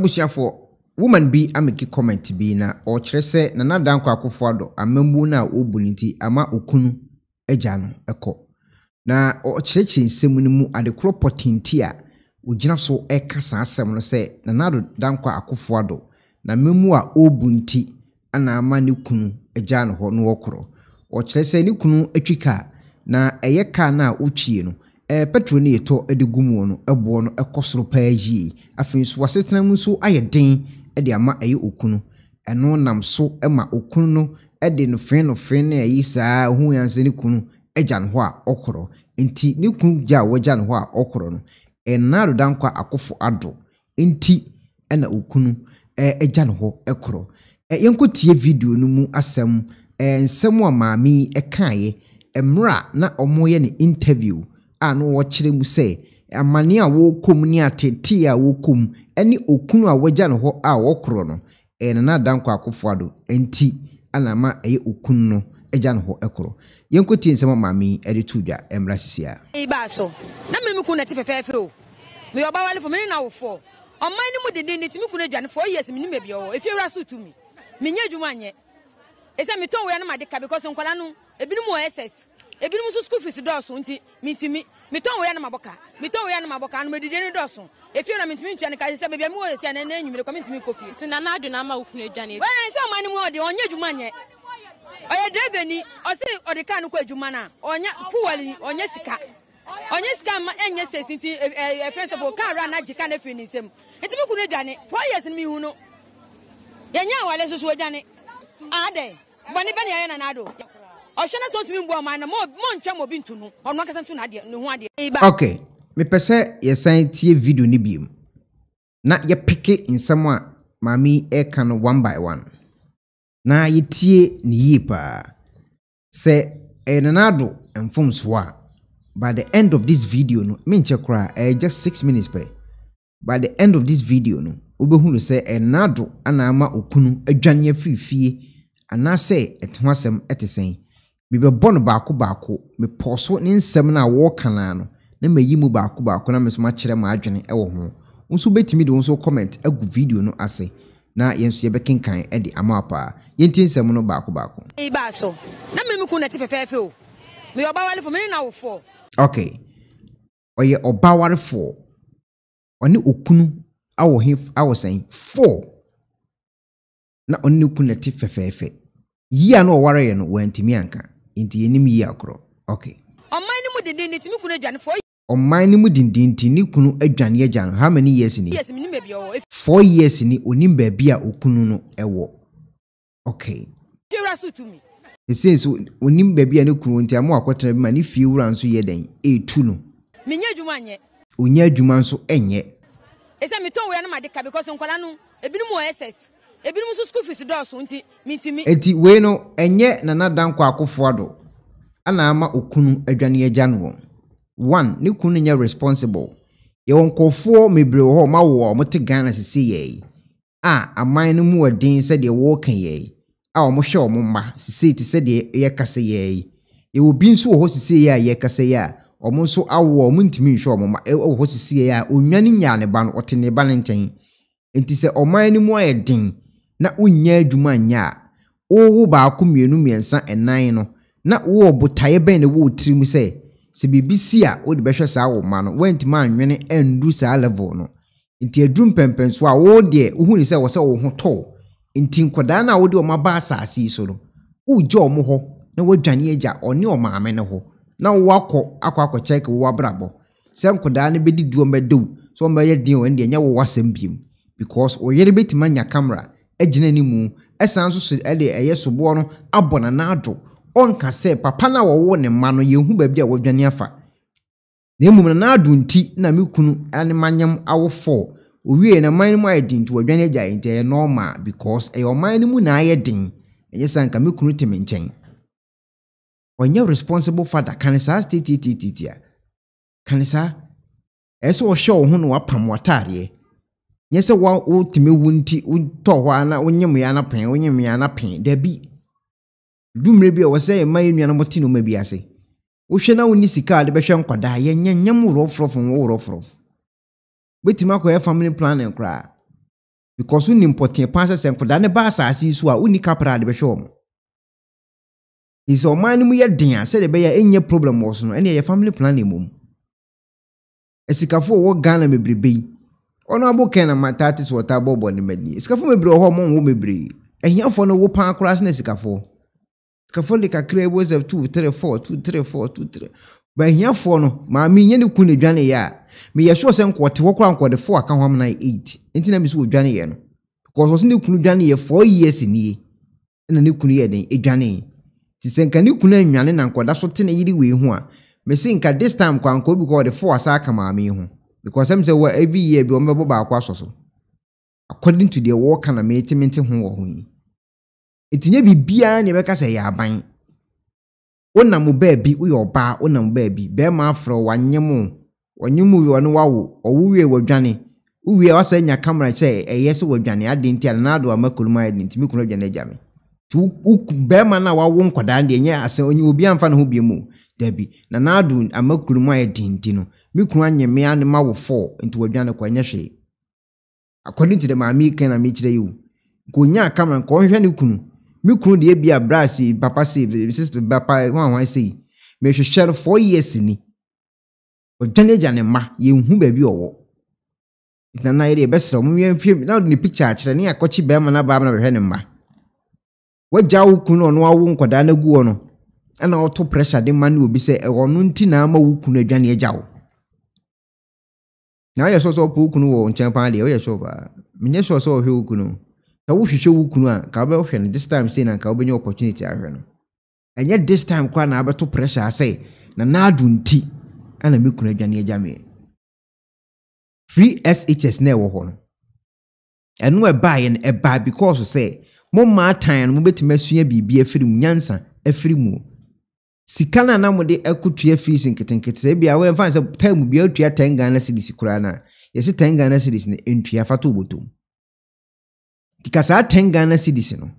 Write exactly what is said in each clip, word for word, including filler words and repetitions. Abusiafo, woman bi ameki comment bi na ɔkyerɛ sɛ Nana Dankwa Akufo-Addo amambu na obuniti ama okunu agya no ekɔ. Na ɔkyerɛkyerɛ nsɛm no mu adekoro potenti a ogyina so ɛka saa asɛm no sɛ Nana Dankwa Akufo-Addo na memu a obunti ana ama ne kunu agya no hɔ no ɔkorɔ. Ɔkyerɛ sɛ ne kunu atwika na ɛyɛ ka na otwie no e petrol ni eto edigumu no ebo no ekosoro pa yi afinso wasetena mu so ayeden e de ama aye okunu eno nam so ema okunu no e de no fen no fen na yi saa hu yanse ni kunu eja no ho a okoro enti ni kunu ja waja no ho a okoro no e Nana Dankwa Akufo-Addo enti e na okunu e eja no ho ekoro e yenkotie video no mu asem e nsem o maami e kaaye emra na omoye ni interview ano wɔkyerɛ mu sɛ amane a wɔkom ni atete a wɔkom ɛne okunu a wɔgya no hɔ a wɔkorɔ no ɛne Nana Dankwa Akufo-Addo enti anama ɛyɛ okunu no ɛgya no hɔ ɛkorɔ yɛnkɔtie nsɛm maami ɛde tudwa ɛmra sisia ibaso na meme kunu te fɛfɛɛfɛ o me yɔba wale fo me na wofo ɔman ni mu dede ne ti me kunu agya no fo years me ni mabia o efie wura so tumi me nya adwuma anyɛ ɛsɛ me tɔn wo ya na made ka because nkɔla no ebinom wɔ ss ebinom so school fees dɔso nti mitimi meton wo ya na maboka meton wo ya na maboka no medide ni dɔso efie na mitimi ntua ne ka sɛ bebia me wo yesi na na anwumire kwa mitimi kofi nti na na adu na ma wo funu adwane we sɛ ɔma ne mu ɔde ɔnyɛ adwuma nyɛ ɔyɛ deveni ɔse ɔde ka no kwa adwuma na ɔnyɛ fuwali ɔnyɛ sika ɔnyɛ sika ɛnyɛ sɛsi nti e principal ka ra na jika na firi ni nsɛm nti me kunu adwane four years ni me hu no yɛnya wale so so adwane ade bɔne bɛne yɛ na na ado. Okay, me pese yesan tie video ni biem na ye peke nsam a mami e ka no one by one na ye tie ni yi pa se enanado mfomso a by the end of this video no me nche kra eh just six minutes pe by the end of this video no obehunu se enanado ana ama okunu adwane afifie ana se etwasem etesen me be born baako baako me poso ne nsem na wo kana no na mayi mu baako baako na mesoma kyerɛ ma adwene e wo ho unso betimi de unso comment agu video no ase na yenso ye bekenkan e de amapa yenti nsem no baako baako e ba so na meme ku na te fefefe o me oba wale fo me na wo fo okay oye oba wale fo oni okunu awo he awo sen four na oni ku na te fefefe yi ana o ware ye no wantimi anka inti yenim yi akro okay oman ni mu dindin nti mi kunu adwane four oman ni mu dindin nti ni kunu adwane agyan how many years ni yes mi ni mabia o four years ni onim ba bia okunu no ewo okay fiura so to me it says onim ba bia ne kunu nti ama akotena bi ma ne fiura nso ye den etu no me nya adwuma anye onya adwuma nso enye esa mi ton wo ya na made ka because nkola no ebinom o ss ebinom so school fees dɔso nti mitimi enti we no enye Nana Dankwa Akufo-Addo ana ama okunu adwane agya no one ne kunu nya responsible ye won kofo mebre ho ma wo mo te Ghana sisi ye a aman no mu odin sɛ de wo kan ye a wo hwɛ wo ma sisi ti sɛ de ye kase ye ye obi nso wo sisi ye a ye kase ye a omo nso awo mo ntimi nhwɛ wo ma wo sisi ye a onwane nya ne ba no ote ne ba ne nten enti sɛ oman no mu ayɛden na unya adwuma nya owo ba ko mienu miensa enan no na wo botaye ben ne wo tirimu se se bibisi a wo de behwe saa wo ma no went man nwene andru saa level no nti adrum pempen so a wo de wo huni se wo se wo ho to nti nkoda na wo de o ma ba asase so no wo je omo ho na wadwane agya oni o ma ame ne ho na wo akọ akọ akọ check wo abrabo se nkoda ne bedi duo medew so mba ye din o ndi nya wo wasem biem because wo yere betima nya camera ejine ni mu esan so ele eye sobo no abona na ado onka se papa na wo ne ma no ye hu ba bia wadwane afa na emum na ado nti na mekunu ane manyam awofo owie na man mu ayedin nti wadwane agya inte normal because e oman mu na ayedin eye san ka mekunu teme nchen onye responsible father kanisa tititia kanisa eso o show ho no apam watare nyese wa otime wunti unto ho ana onyem ya na pen onyem ya na pen da bi dumre bi o wase mai nua na moti no ma bi ase wo hwe na woni sika de behwe nkoda ye nyenyem wo rofrofo wo rofrofo betima ko ye family planning kra because un important pansa senkudane baasa asisu a unika prade be hwom is o man mu ye den se de be ya enye problem wo so no ene ye family planning mum esikafo wo Ghana mebrebe ono aboken na matatis water bobo ne mani esikafo mebre ho mo wo mebre ehiafo no wo pan akora se esikafo esikafo lika krebo ze two three four two three four two three ba ehiafo no ma me nye ne ku ne dwane ya me ye sure se nkote wo kora nkode four aka hwam na eight ntina me so dwane ye no because wo se ne ku dwane ye four years ni na ne ku ye den edwane tisenka ne ku na nwane na nkoda so te na yiri we hu a me se nka this time kwa nko bi ko de four asa aka ma me hu because em se wo every year bi o mebo ba akwa soso according to the work na me timinte hu wo hu yi etinye bibia ne be ka se ya ban wona mo ba bi wo yo ba wona mo ba bi be ma afro wanyem wanyemu wi ono wawo owuwe wadwane uwe wasa nya camera che eye se wadwane adenti na ado amakoluma adenti mi kuno dwane jame tu be ma na wawo nkoda de nya ase onye obi amfa no hobie mu dabi na na ado amakoluma adenti no mi kuno anye me ane mawo four ntu wadwane kwa nya hwe according to the mami ken na mi kire yu ko nya camera ko hwe ne kunu mi kuno de bi abras papa save sister papa wan wan sei me hwe share four years ni Janeja ne ma ye hu ba bi owo na na ire besra mu ye mfie na ni picture a kire ne akochi ba ma na ba na behwe ne ma waja wukunu ono awu nkoda na guo no ana oto pressure de ma na obi se e ono nti na ma wukunu adwane ajawo na ye so so po wukunu wo nchempa de o ye so ba menye so so ohwe wukunu ta wo hwehwe wukunu a ka ba ohwe ne this time say na ka obenye opportunity ahwe no enye this time kwa na abeto pressure asai na na adu nti ana mi kuna dwane ajame free S H S na e wo ho eno e ba ye e ba because say mo ma tan mo betima sua bibia firi mu nyansa afiri mu sika na na mo de akutua fees nketenkete bia we fan say time bia atua tenga na sidisi kura na ye se tenga na sidisi ne entua fa to botom kikasa tenga na sidisi no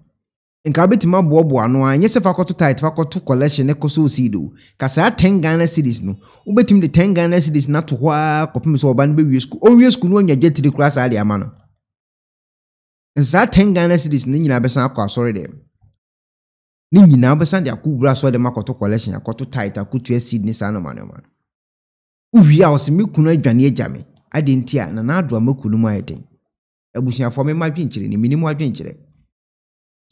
nka betima bobo ano anye se fa koto tight fa koto collection e koso sido kasa ten Ghana cedis no u betim de ten Ghana cedis na to hwa kopem so oba no be wiesku o wiesku no anya jetri kura sa ali ama no nsa ten Ghana cedis ni nyina besan akwa sorry dem ni nyina besan de akubura so de makoto collection akoto tight akutu acid ni sa no ma no ma u wi a o se mekunu adwane ajame adentia na na ado amakunu mu aden abusia fo me ma dwinkyere ni minimu adwinkyere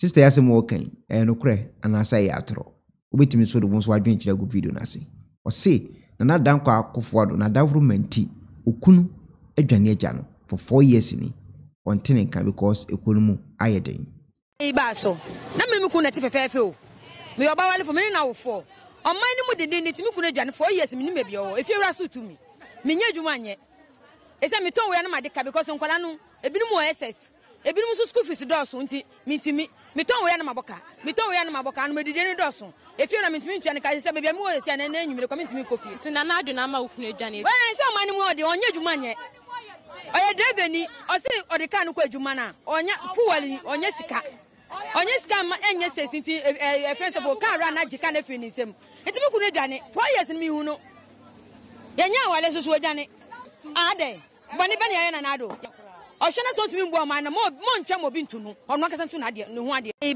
sister ya semo kan eh no kure anasa ya atro obetimi so do bonso adwenkyira go video na se o se Nana Dankwa Akufo-Addo na governmenti okunu adwane agya no for four years ni on tenin ka because ekunu mu ayeden iba so na memi ku na ti fefefe o me oba wale for me na wo for o man ni mu dede ni ti mi ku na agya four years mi ni me bia o efi wura so tu mi me nya adwuma anye e se me ton we na ma de ka because nkwala no ebinu mu ss ebinu mu so school fees do so nti mi nti mi mi ton we na maboka mi ton we na maboka anu medide ni dosun efie na mi ntimi ntua ne ka se bebia mi wo se na na anwumire ko mi ntimi kofi ti na na adu na ma wufunu adwane we se o mani mu odi onye adwuma nye oye deveni o se odi ka nu ko adwuma na onye fuwali onye sika onye sika ma enye sesi ti e principal ka ra na jika na fini sem ntimi ku ne dwane four years ni mi hu no yenya wale susu adwane ade bani bani ayo na na adu o hwe na so ntimi mbo ma na mo ntwa mo bi ntunu ono akasa ntu na de ne ho ade.